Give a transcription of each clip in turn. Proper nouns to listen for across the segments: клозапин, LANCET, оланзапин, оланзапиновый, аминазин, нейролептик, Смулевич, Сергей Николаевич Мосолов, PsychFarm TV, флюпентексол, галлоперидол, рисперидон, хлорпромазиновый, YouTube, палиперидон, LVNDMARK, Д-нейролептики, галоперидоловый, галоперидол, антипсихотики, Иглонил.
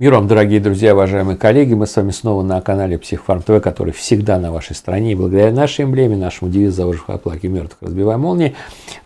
Мир вам, дорогие друзья, уважаемые коллеги. Мы с вами снова на канале PsychFarm TV, который всегда на вашей стороне. И благодаря нашей эмблеме, нашему девизу «Завожих от плаки мертвых, разбивая молнии»,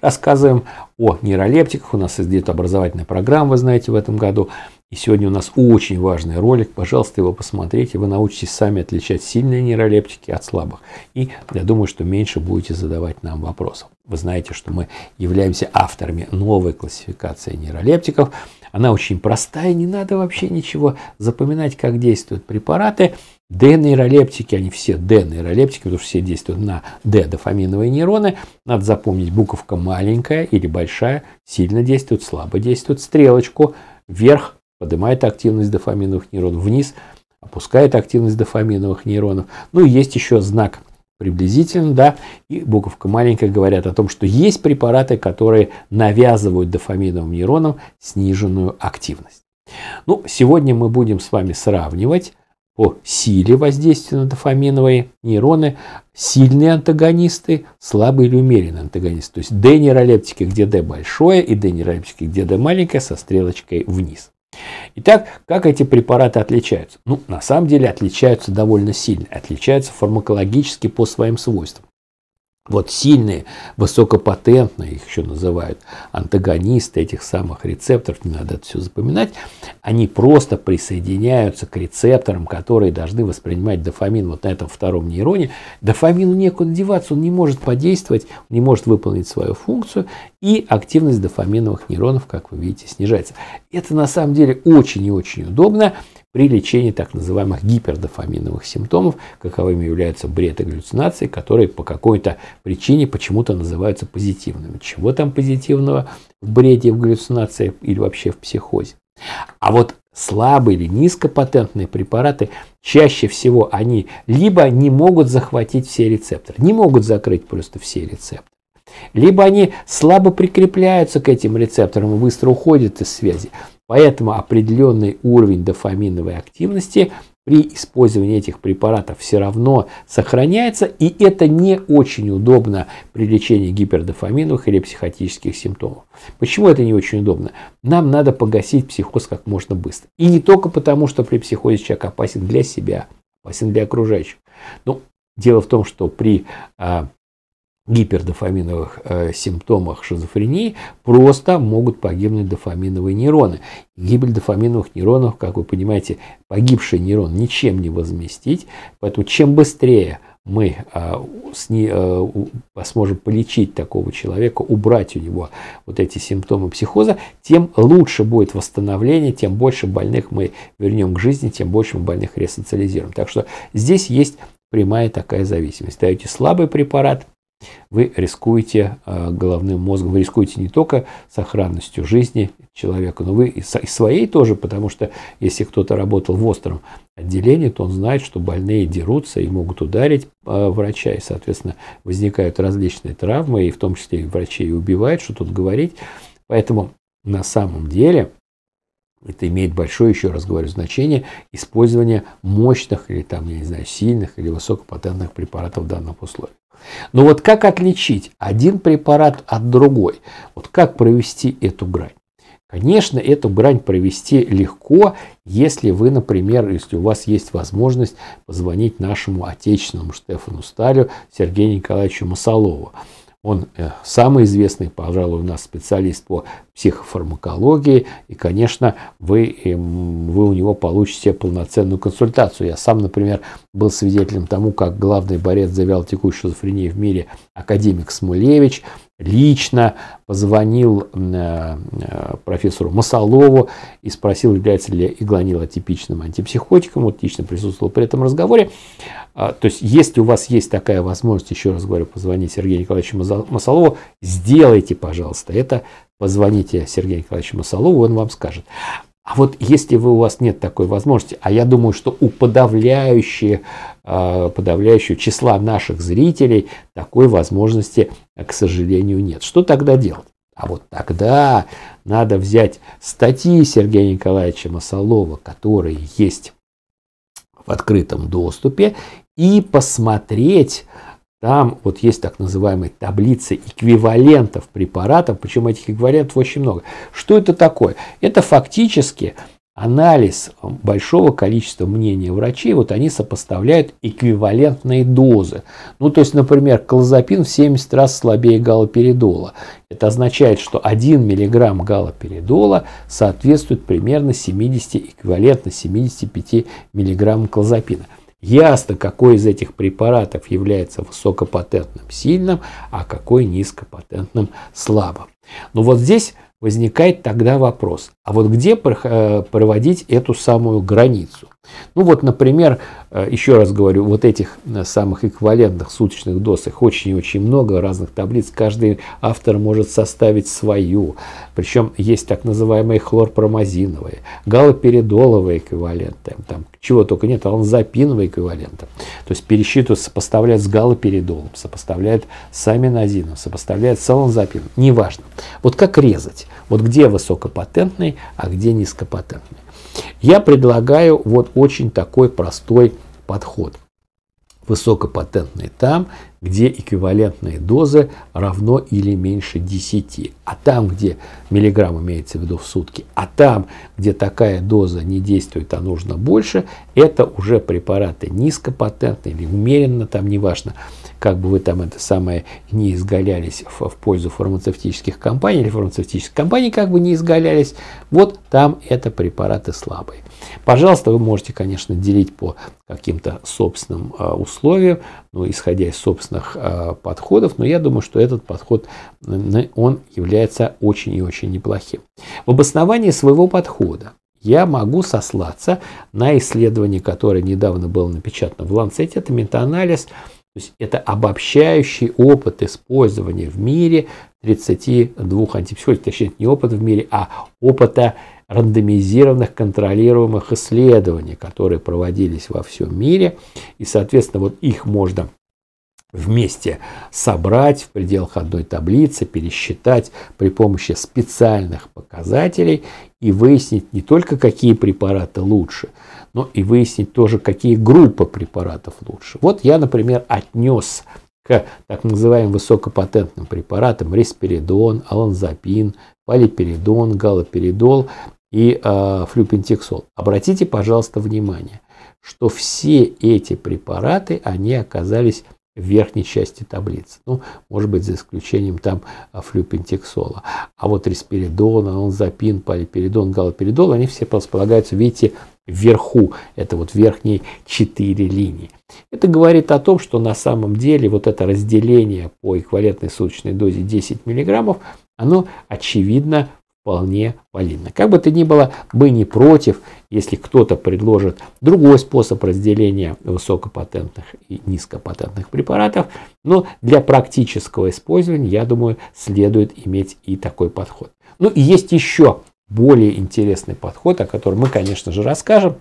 рассказываем о нейролептиках. У нас идет образовательная программа, вы знаете, в этом году. И сегодня у нас очень важный ролик. Пожалуйста, его посмотрите. Вы научитесь сами отличать сильные нейролептики от слабых. И я думаю, что меньше будете задавать нам вопросов. Вы знаете, что мы являемся авторами новой классификации нейролептиков. Она очень простая, не надо вообще ничего запоминать, как действуют препараты. Д-нейролептики, они все Д-нейролептики, потому что все действуют на Д-дофаминовые нейроны. Надо запомнить, буковка маленькая или большая, сильно действует, слабо действует. Стрелочку вверх поднимает активность дофаминовых нейронов, вниз опускает активность дофаминовых нейронов. Ну и есть еще знак приблизительно, да, и буковка маленькая говорят о том, что есть препараты, которые навязывают дофаминовым нейронам сниженную активность. Ну, сегодня мы будем с вами сравнивать по силе воздействия на дофаминовые нейроны сильные антагонисты, слабые или умеренные антагонисты. То есть Д-нейролептики, где Д большое, и Д-нейролептики, где Д маленькое, со стрелочкой вниз. Итак, как эти препараты отличаются? Ну, на самом деле отличаются довольно сильно, отличаются фармакологически по своим свойствам. Вот сильные, высокопатентные, их еще называют антагонисты этих самых рецепторов, не надо это все запоминать, они просто присоединяются к рецепторам, которые должны воспринимать дофамин вот на этом втором нейроне. Дофамину некуда деваться, он не может подействовать, не может выполнить свою функцию, и активность дофаминовых нейронов, как вы видите, снижается. Это на самом деле очень и очень удобно при лечении так называемых гипердофаминовых симптомов, каковыми являются бред и галлюцинации, которые по какой-то причине почему-то называются позитивными. Чего там позитивного в бреде, в галлюцинации или вообще в психозе? А вот слабые или низкопатентные препараты, чаще всего они либо не могут захватить все рецепторы, не могут закрыть просто все рецепторы, либо они слабо прикрепляются к этим рецепторам и быстро уходят из связи. Поэтому определенный уровень дофаминовой активности при использовании этих препаратов все равно сохраняется, и это не очень удобно при лечении гипердофаминовых или психотических симптомов. Почему это не очень удобно? Нам надо погасить психоз как можно быстро. И не только потому, что при психозе человек опасен для себя, опасен для окружающих. Но дело в том, что при гипердофаминовых симптомах шизофрении просто могут погибнуть дофаминовые нейроны. Гибель дофаминовых нейронов, как вы понимаете, погибший нейрон ничем не возместить, поэтому чем быстрее мы сможем полечить такого человека, убрать у него вот эти симптомы психоза, тем лучше будет восстановление, тем больше больных мы вернем к жизни, тем больше мы больных ресоциализируем. Так что здесь есть прямая такая зависимость. Даете слабый препарат, вы рискуете головным мозгом, вы рискуете не только сохранностью жизни человека, но вы и своей тоже, потому что если кто-то работал в остром отделении, то он знает, что больные дерутся и могут ударить врача, и, соответственно, возникают различные травмы, и в том числе и врачей убивают, что тут говорить. Поэтому на самом деле это имеет большое, еще раз говорю, значение использования мощных или там, я не знаю, сильных или высокопатентных препаратов в данных условиях. Но вот как отличить один препарат от другой? Вот как провести эту грань? Конечно, эту грань провести легко, если вы, например, если у вас есть возможность позвонить нашему отечественному Штефану Сталю Сергею Николаевичу Мосолову. Он самый известный, пожалуй, у нас специалист по психофармакологии. И, конечно, вы у него получите полноценную консультацию. Я сам, например, был свидетелем тому, как главный борец за вялотекущую шизофрению в мире академик Смулевич лично позвонил профессору Мосолову и спросил, является ли Иглонил атипичным антипсихотиком. Вот лично присутствовал при этом разговоре. То есть, если у вас есть такая возможность, еще раз говорю, позвонить Сергею Николаевичу Мосолову, сделайте, пожалуйста, это. Позвоните Сергею Николаевичу Мосолову, он вам скажет. А вот если у вас нет такой возможности, а я думаю, что у подавляющего числа наших зрителей такой возможности, к сожалению, нет. Что тогда делать? А вот тогда надо взять статьи Сергея Николаевича Мосолова, которые есть в открытом доступе, и посмотреть. Там вот есть так называемые таблицы эквивалентов препаратов, причем этих эквивалентов очень много. Что это такое? Это фактически анализ большого количества мнений врачей, вот они сопоставляют эквивалентные дозы. Ну, то есть, например, клозапин в 70 раз слабее галлоперидола. Это означает, что 1 мг галлоперидола соответствует примерно эквивалентно 75 мг клозапина. Ясно, какой из этих препаратов является высокопатентным сильным, а какой низкопатентным слабым. Но вот здесь возникает тогда вопрос, а вот где проводить эту самую границу? Ну вот, например, еще раз говорю, вот этих самых эквивалентных суточных доз, их очень-очень много разных таблиц, каждый автор может составить свою. Причем есть так называемые хлорпромазиновые, галоперидоловые эквиваленты, там чего только нет, оланзапиновые эквиваленты. То есть пересчитывают, сопоставляют с галоперидолом, сопоставляют с аминазином, сопоставляют с оланзапином, неважно. Вот как резать, вот где высокопатентный, а где низкопатентный. Я предлагаю вот очень такой простой подход. Высокопатентный там, где эквивалентные дозы равно или меньше 10. А там, где миллиграмм имеется в виду в сутки, а там, где такая доза не действует, а нужно больше, это уже препараты низкопатентные или умеренно, там неважно, как бы вы там это самое не изгалялись в пользу фармацевтических компаний, или фармацевтические компании как бы не изгалялись, вот там это препараты слабые. Пожалуйста, вы можете, конечно, делить по каким-то собственным условиям, ну, исходя из собственных подходов, но я думаю, что этот подход, он является очень и очень неплохим. В обосновании своего подхода я могу сослаться на исследование, которое недавно было напечатано в LANCET, это метаанализ, то есть это обобщающий опыт использования в мире 32 антипсихотиков, точнее не опыт в мире, а опыта рандомизированных контролируемых исследований, которые проводились во всем мире, и, соответственно, вот их можно вместе собрать в пределах одной таблицы, пересчитать при помощи специальных показателей и выяснить не только, какие препараты лучше, но и выяснить тоже, какие группы препаратов лучше. Вот я, например, отнес к так называемым высокопатентным препаратам рисперидон, оланзапин, палиперидон, галоперидол и флюпентексол. Обратите, пожалуйста, внимание, что все эти препараты, они оказались в верхней части таблицы. Ну, может быть, за исключением там флюпентексола. А вот рисперидон, оланзапин, палиперидон, галоперидол, они все располагаются, видите, вверху. Это вот верхние 4 линии. Это говорит о том, что на самом деле вот это разделение по эквивалентной суточной дозе 10 мг, оно очевидно вполне валидно. Как бы то ни было, мы не против, если кто-то предложит другой способ разделения высокопатентных и низкопатентных препаратов, но для практического использования, я думаю, следует иметь и такой подход. Ну и есть еще более интересный подход, о котором мы, конечно же, расскажем.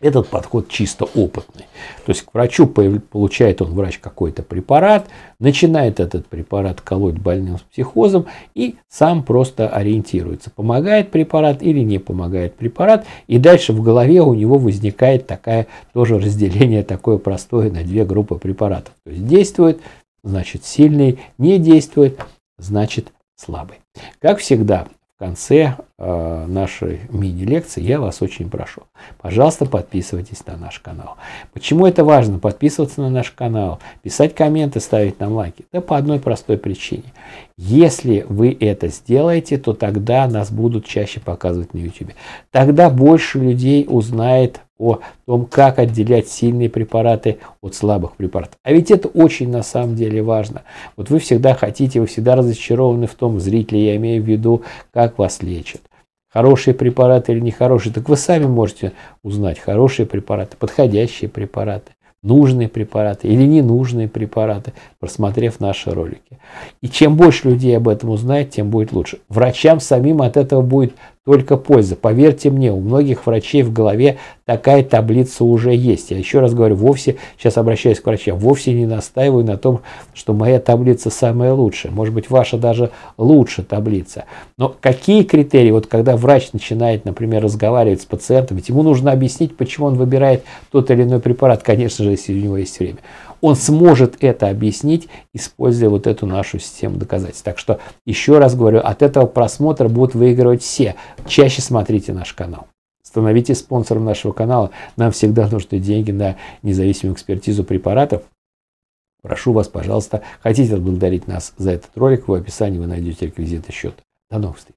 Этот подход чисто опытный. То есть к врачу получает он, врач, какой-то препарат, начинает этот препарат колоть больным с психозом и сам просто ориентируется, помогает препарат или не помогает препарат. И дальше в голове у него возникает такая, тоже разделение такое простое на две группы препаратов. То есть действует, значит сильный, не действует, значит слабый. Как всегда, в конце нашей мини-лекции я вас очень прошу, пожалуйста, подписывайтесь на наш канал. Почему это важно? Подписываться на наш канал, писать комменты, ставить нам лайки. Да по одной простой причине. Если вы это сделаете, то тогда нас будут чаще показывать на YouTube. Тогда больше людей узнает о том, как отделять сильные препараты от слабых препаратов. А ведь это очень на самом деле важно. Вот вы всегда хотите, вы всегда разочарованы в том, зрители, я имею в виду, как вас лечат. Хорошие препараты или нехорошие. Так вы сами можете узнать, хорошие препараты, подходящие препараты, нужные препараты или ненужные препараты, просмотрев наши ролики. И чем больше людей об этом узнает, тем будет лучше. Врачам самим от этого будет только польза. Поверьте мне, у многих врачей в голове такая таблица уже есть. Я еще раз говорю, вовсе, сейчас обращаюсь к врачам, вовсе не настаиваю на том, что моя таблица самая лучшая. Может быть, ваша даже лучше таблица. Но какие критерии, вот когда врач начинает, например, разговаривать с пациентом, ведь ему нужно объяснить, почему он выбирает тот или иной препарат, конечно же, если у него есть время. Он сможет это объяснить, используя вот эту нашу систему доказательств. Так что, еще раз говорю, от этого просмотра будут выигрывать все. Чаще смотрите наш канал. Становитесь спонсором нашего канала. Нам всегда нужны деньги на независимую экспертизу препаратов. Прошу вас, пожалуйста, хотите отблагодарить нас за этот ролик, в описании вы найдете реквизиты счета. До новых встреч!